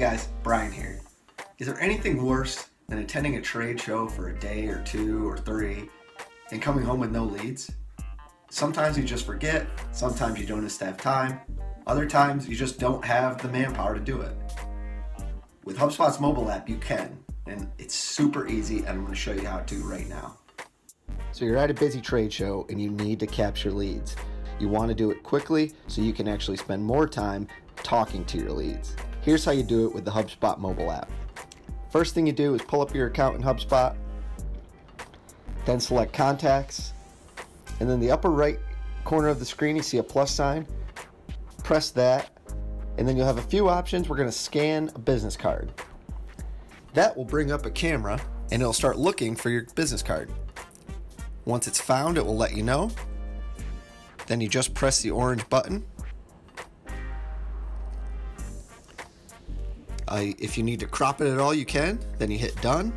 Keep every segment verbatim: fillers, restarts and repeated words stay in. guys, Brian here. Is there anything worse than attending a trade show for a day or two or three and coming home with no leads? Sometimes you just forget, sometimes you don't just have time, other times you just don't have the manpower to do it. With HubSpot's mobile app, you can, and it's super easy, and I'm gonna show you how to right now. So you're at a busy trade show and you need to capture leads. You wanna do it quickly so you can actually spend more time talking to your leads. Here's how you do it with the HubSpot mobile app. First thing you do is pull up your account in HubSpot, then select Contacts, and then the upper right corner of the screen you see a plus sign, press that, and then you'll have a few options. We're gonna scan a business card. That will bring up a camera and it'll start looking for your business card. Once it's found, it will let you know. Then you just press the orange button. Uh, if you need to crop it at all, you can. Then you hit done.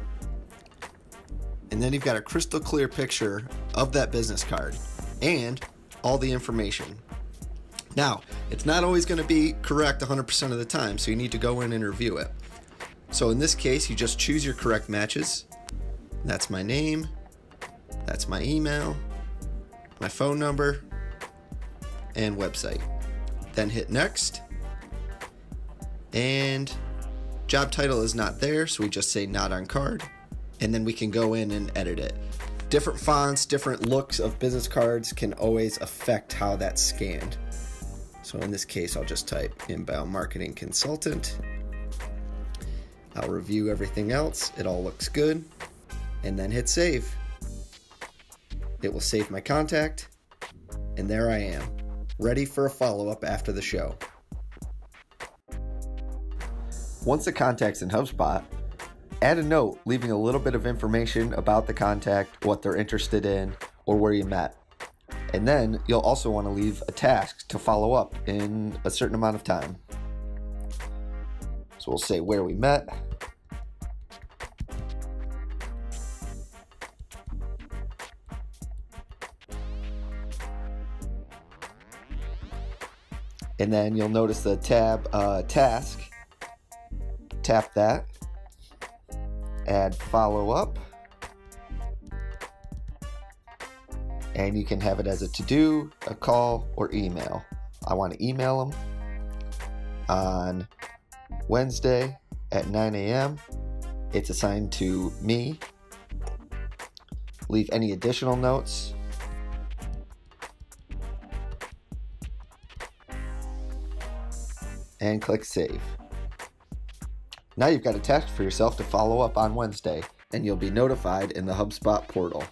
And then you've got a crystal clear picture of that business card and all the information. Now, it's not always going to be correct one hundred percent of the time, so you need to go in and review it. So in this case, you just choose your correct matches. That's my name. That's my email, my phone number, and website. Then hit next. And job title is not there, so we just say not on card. And then we can go in and edit it. Different fonts, different looks of business cards can always affect how that's scanned. So in this case, I'll just type inbound marketing consultant. I'll review everything else. It all looks good. And then hit save. It will save my contact. And there I am, ready for a follow-up after the show. Once the contact's in HubSpot, add a note leaving a little bit of information about the contact, what they're interested in, or where you met. And then you'll also want to leave a task to follow up in a certain amount of time. So we'll say where we met. And then you'll notice the tab uh, task. Tap that. Add follow up. And you can have it as a to-do, a call, or email. I want to email them on Wednesday at nine A M It's assigned to me. Leave any additional notes. And click save. Now you've got a task for yourself to follow up on Wednesday, and you'll be notified in the HubSpot portal.